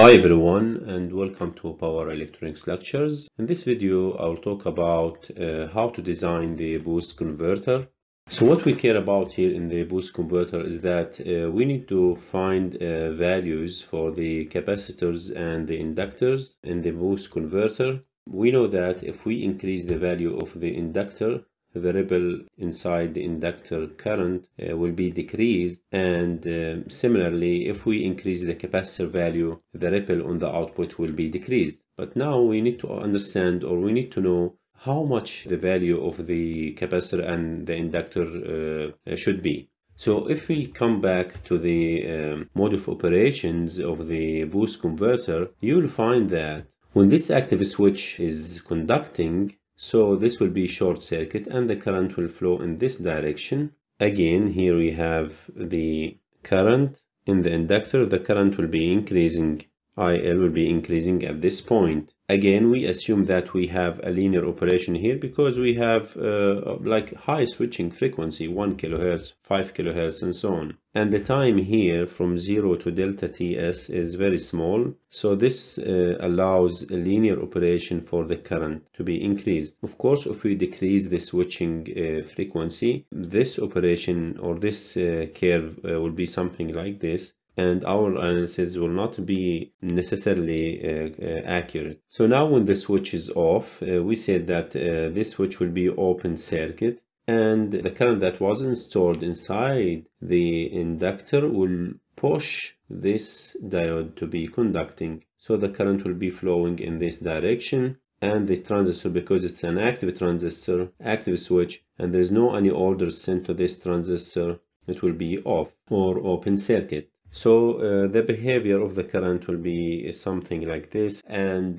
Hi everyone, and welcome to Power Electronics Lectures. In this video I will talk about how to design the boost converter. So what we care about here in the boost converter is that we need to find values for the capacitors and the inductors in the boost converter. We know that if we increase the value of the inductor, the ripple inside the inductor current will be decreased, and similarly, if we increase the capacitor value, the ripple on the output will be decreased. But now we need to understand, or we need to know, how much the value of the capacitor and the inductor should be. So if we come back to the mode of operations of the boost converter, you'll find that when this active switch is conducting, so this will be short circuit and the current will flow in this direction. Again, here we have the current in the inductor. The current will be increasing. IL will be increasing at this point. Again, we assume that we have a linear operation here because we have like high switching frequency, 1 kHz, 5 kHz, and so on. And the time here from 0 to delta TS is very small. So this allows a linear operation for the current to be increased. Of course, if we decrease the switching frequency, this operation or this curve will be something like this, and our analysis will not be necessarily accurate. So now when the switch is off, we said that this switch will be open circuit, and the current that was stored inside the inductor will push this diode to be conducting. So the current will be flowing in this direction, and the transistor, because it's an active transistor, active switch, and there's no any orders sent to this transistor, it will be off or open circuit. So the behavior of the current will be something like this, and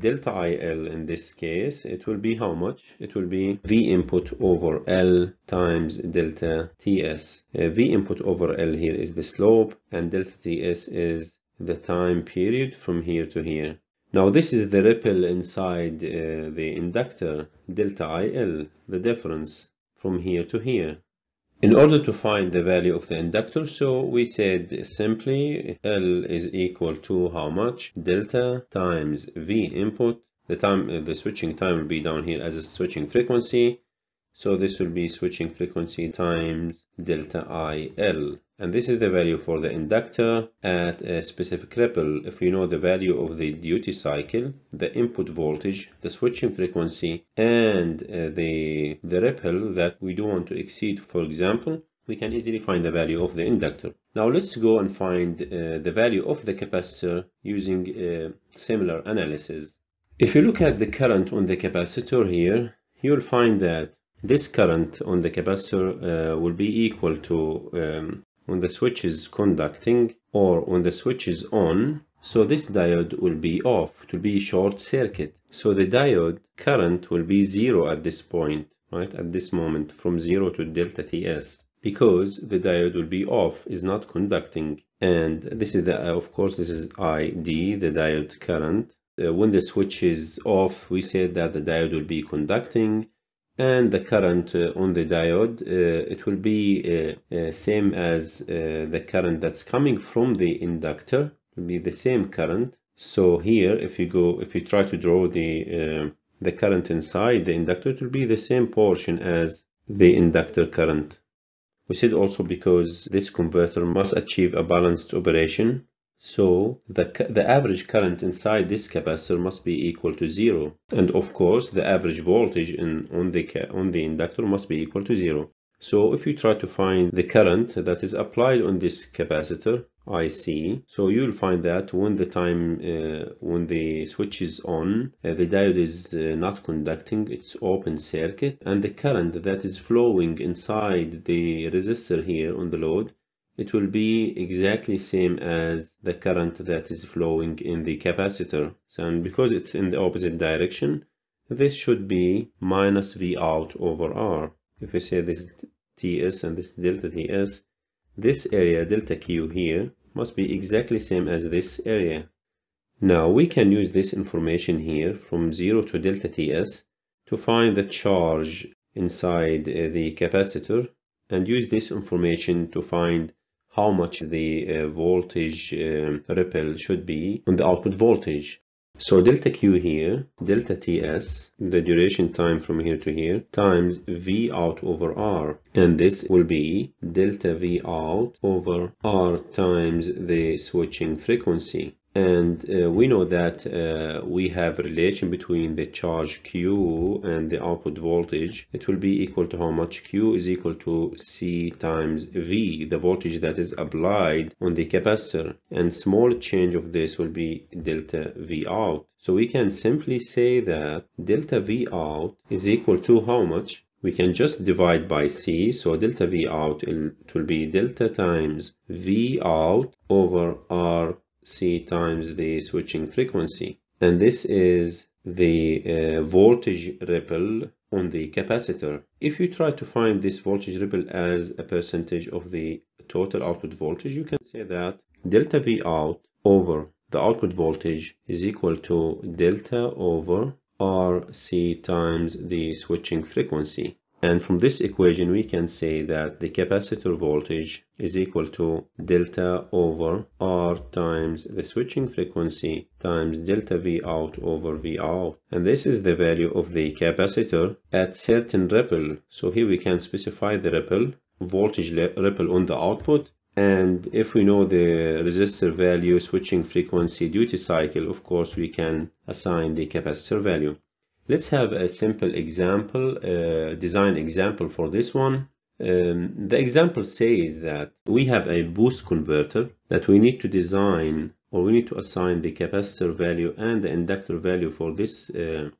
delta IL in this case, it will be how much? It will be V input over L times delta TS. V input over L here is the slope, and delta TS is the time period from here to here. Now this is the ripple inside the inductor, delta IL, the difference from here to here. In order to find the value of the inductor, so we said simply L is equal to how much? Delta times V input. The switching time will be down here as a switching frequency. So this will be switching frequency times delta IL. And this is the value for the inductor at a specific ripple. If you know the value of the duty cycle, the input voltage, the switching frequency, and the ripple that we don't want to exceed, for example, we can easily find the value of the inductor. Now let's go and find the value of the capacitor using a similar analysis. If you look at the current on the capacitor here, you'll find that this current on the capacitor will be equal to when the switch is conducting, or when the switch is on, so this diode will be off, it will be short circuit. So the diode current will be zero at this point, right, at this moment, from 0 to delta TS, because the diode will be off, is not conducting. And this is, of course, this is ID, the diode current. When the switch is off, we said that the diode will be conducting, and the current on the diode, it will be same as the current that's coming from the inductor. It will be the same current. So here, if you try to draw the current inside the inductor, it will be the same portion as the inductor current. We said also because this converter must achieve a balanced operation, so the average current inside this capacitor must be equal to zero, and of course the average voltage on the inductor must be equal to zero. So if you try to find the current that is applied on this capacitor IC, so you'll find that when the time when the switch is on, the diode is not conducting, it's open circuit, and the current that is flowing inside the resistor here on the load, it will be exactly same as the current that is flowing in the capacitor. So, and because it's in the opposite direction, this should be minus V out over R. If we say this TS and this delta TS, this area delta Q here must be exactly same as this area. Now we can use this information here from 0 to delta TS to find the charge inside the capacitor, and use this information to find how much the voltage ripple should be on the output voltage. So delta Q here, delta TS, the duration time from here to here, times V out over R. And this will be delta V out over R times the switching frequency. And we know that we have a relation between the charge Q and the output voltage. It will be equal to how much Q is equal to C times V, the voltage that is applied on the capacitor. And small change of this will be delta V out. So we can simply say that delta V out is equal to how much? We can just divide by C. So delta V out, it will be delta times V out over R C times the switching frequency, and this is the voltage ripple on the capacitor. If you try to find this voltage ripple as a percentage of the total output voltage, you can say that delta V out over the output voltage is equal to delta over RC times the switching frequency. And from this equation, we can say that the capacitor voltage is equal to delta over R times the switching frequency times delta V out over V out. And this is the value of the capacitor at certain ripple. So here we can specify the ripple, voltage ripple on the output. And if we know the resistor value, switching frequency, duty cycle, of course, we can assign the capacitor value. Let's have a simple example, design example for this one. The example says that we have a boost converter that we need to design, or we need to assign the capacitor value and the inductor value for this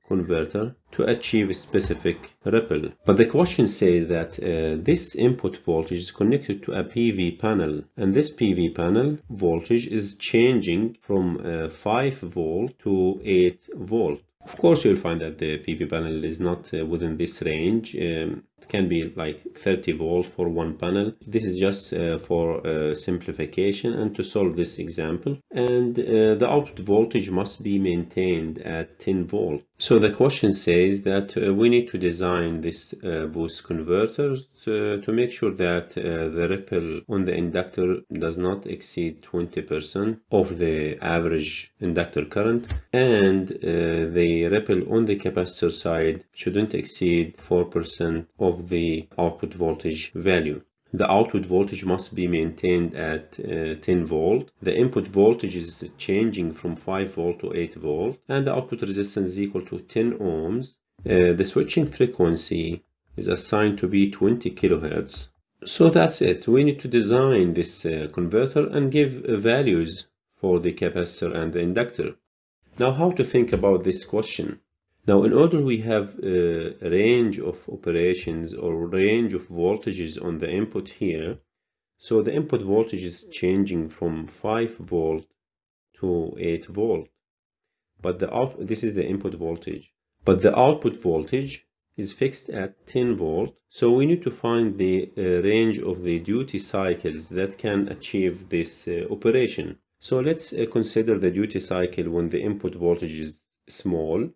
converter to achieve a specific ripple. But the question says that this input voltage is connected to a PV panel, and this PV panel voltage is changing from 5 volt to 8 volt. Of course, you'll find that the PV panel is not within this range. It can be like 30 volt for one panel. This is just for simplification and to solve this example. And the output voltage must be maintained at 10 volt. So the question says that we need to design this boost converter to make sure that the ripple on the inductor does not exceed 20% of the average inductor current, and the ripple on the capacitor side shouldn't exceed 4% of the output voltage value. The output voltage must be maintained at 10 volt. The input voltage is changing from 5 volt to 8 volt, and the output resistance is equal to 10 ohms. The switching frequency is assigned to be 20 kilohertz. So that's it. We need to design this converter and give values for the capacitor and the inductor. Now, how to think about this question? Now, in order we have a range of operations or range of voltages on the input here. So the input voltage is changing from 5 volt to 8 volt. But this is the input voltage. But the output voltage is fixed at 10 volt. So we need to find the range of the duty cycles that can achieve this operation. So let's consider the duty cycle when the input voltage is small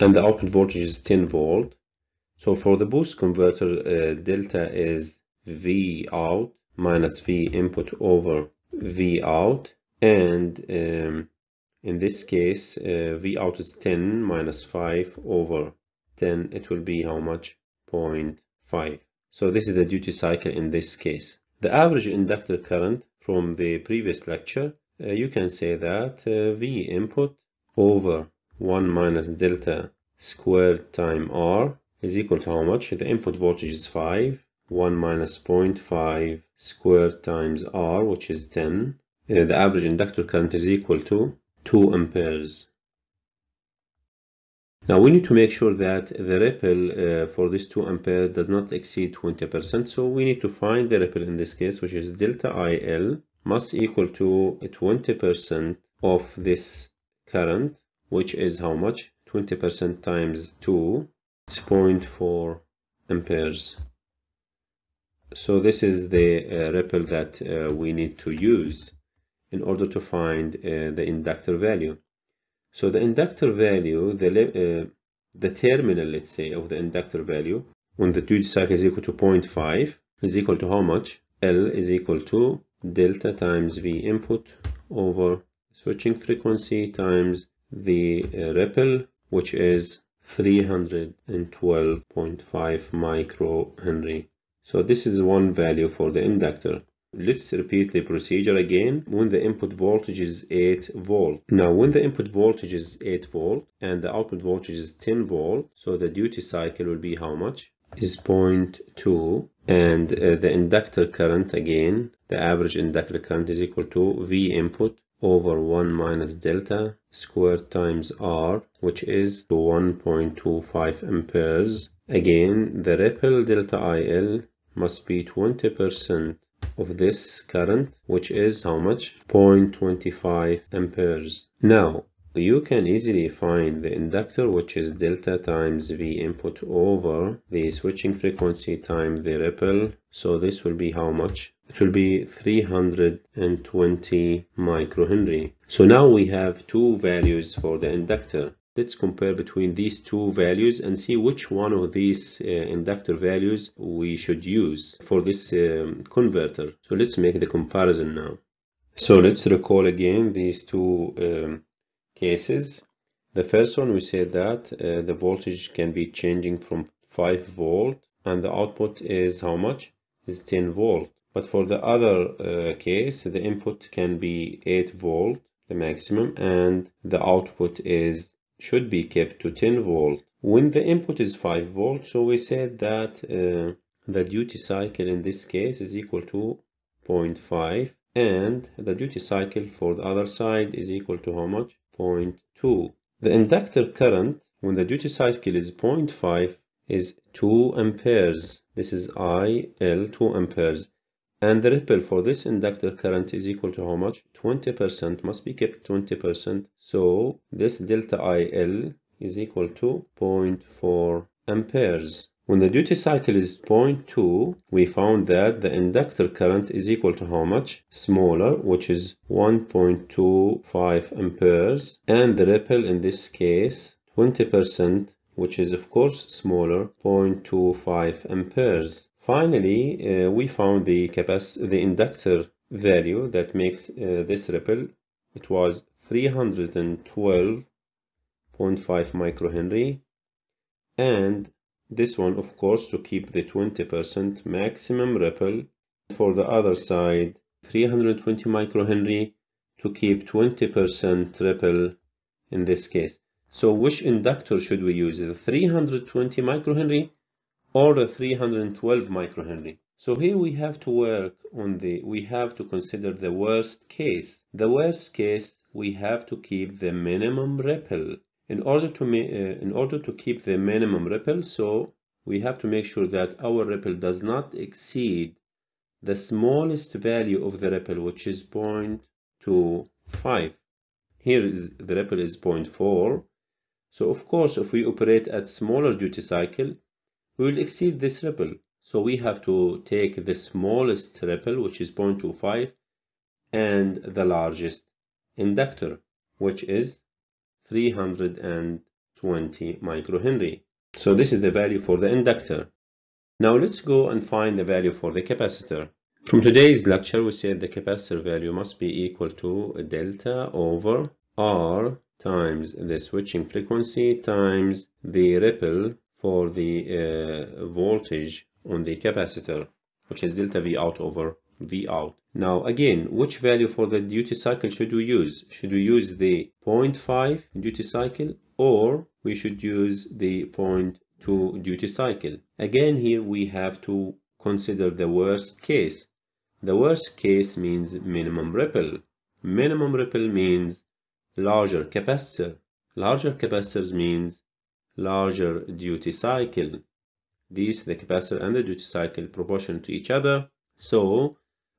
and the output voltage is 10 volt. So for the boost converter, delta is V out minus V input over V out. And in this case, V out is 10 minus 5 over 10. It will be how much? 0.5. So this is the duty cycle in this case. The average inductor current from the previous lecture, you can say that V input over 1 minus delta squared time R is equal to how much? The input voltage is 5. 1 minus 0.5 squared times R, which is 10. The average inductor current is equal to 2 amperes. Now we need to make sure that the ripple for this 2 ampere does not exceed 20%. So we need to find the ripple in this case, which is delta IL must equal to 20% of this current, which is how much? 20% times 2 is 0.4 amperes. So this is the ripple that we need to use in order to find the inductor value. So the inductor value, the terminal, let's say, of the inductor value, when the duty cycle is equal to 0.5, is equal to how much? L is equal to delta times V input over switching frequency times the ripple, which is 312.5 microhenry. So this is one value for the inductor. Let's repeat the procedure again when the input voltage is 8 volt. Now when the input voltage is 8 volt and the output voltage is 10 volt, so the duty cycle will be how much? Is 0.2, and the inductor current again, the average inductor current is equal to V input over 1 minus delta squared times R, which is 1.25 amperes. Again, the ripple delta IL must be 20% of this current, which is how much? 0.25 amperes. Now you can easily find the inductor, which is delta times V input over the switching frequency times the ripple. So this will be how much? It will be 320 microhenry. So now we have two values for the inductor. Let's compare between these two values and see which one of these inductor values we should use for this converter. So let's make the comparison now. So let's recall again these two cases. The first one, we said that the voltage can be changing from 5 volt and the output is how much? Is 10 volt. But for the other case, the input can be 8 volt, the maximum, and the output is should be kept to 10 volt. When the input is 5 volt, so we said that the duty cycle in this case is equal to 0.5, and the duty cycle for the other side is equal to how much? 0.2. The inductor current when the duty cycle is 0.5 is 2 amperes. This is IL, 2 amperes. And the ripple for this inductor current is equal to how much? 20%, must be kept 20%. So this delta IL is equal to 0.4 amperes. When the duty cycle is 0.2, we found that the inductor current is equal to how much? Smaller, which is 1.25 amperes. And the ripple in this case, 20%, which is of course smaller, 0.25 amperes. Finally, we found the inductor value that makes this ripple. It was 312.5 microhenry, and this one, of course, to keep the 20% maximum ripple. For the other side, 320 microhenry to keep 20% ripple in this case. So which inductor should we use, the 320 microhenry or the 312 microhenry? So here we have to consider the worst case. The worst case, we have to keep the minimum ripple. In order to keep the minimum ripple, so we have to make sure that our ripple does not exceed the smallest value of the ripple, which is 0.25. Here is the ripple is 0.4. So of course, if we operate at smaller duty cycle, we will exceed this ripple. So we have to take the smallest ripple, which is 0.25, and the largest inductor, which is 320 microhenry. So this is the value for the inductor. Now let's go and find the value for the capacitor. From today's lecture, we said the capacitor value must be equal to delta over R times the switching frequency times the ripple for the voltage on the capacitor, which is delta V out over V out. Now again, which value for the duty cycle should we use? Should we use the 0.5 duty cycle, or we should use the 0.2 duty cycle? Again, here we have to consider the worst case. The worst case means minimum ripple. Minimum ripple means larger capacitor. Larger capacitors means larger duty cycle. These, the capacitor and the duty cycle, proportional to each other. So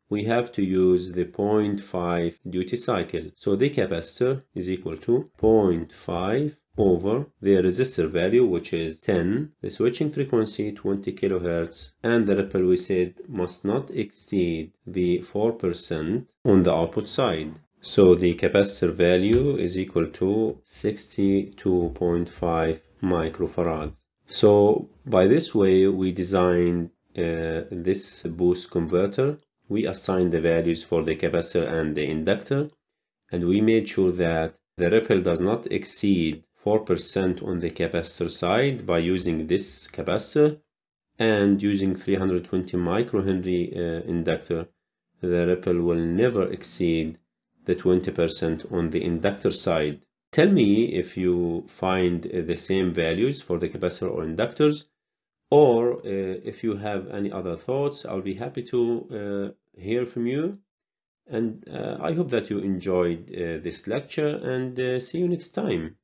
we have to use the 0.5 duty cycle. So the capacitor is equal to 0.5 over the resistor value, which is 10, the switching frequency 20 kilohertz, and the ripple, we said, must not exceed the 4% on the output side. So the capacitor value is equal to 62.5 microfarads. So by this way, we designed this boost converter. we assigned the values for the capacitor and the inductor, and we made sure that the ripple does not exceed 4% on the capacitor side by using this capacitor, and using 320 microhenry inductor, the ripple will never exceed the 20% on the inductor side. Tell me if you find the same values for the capacitor or inductors, or if you have any other thoughts. I'll be happy to hear from you, and I hope that you enjoyed this lecture, and see you next time.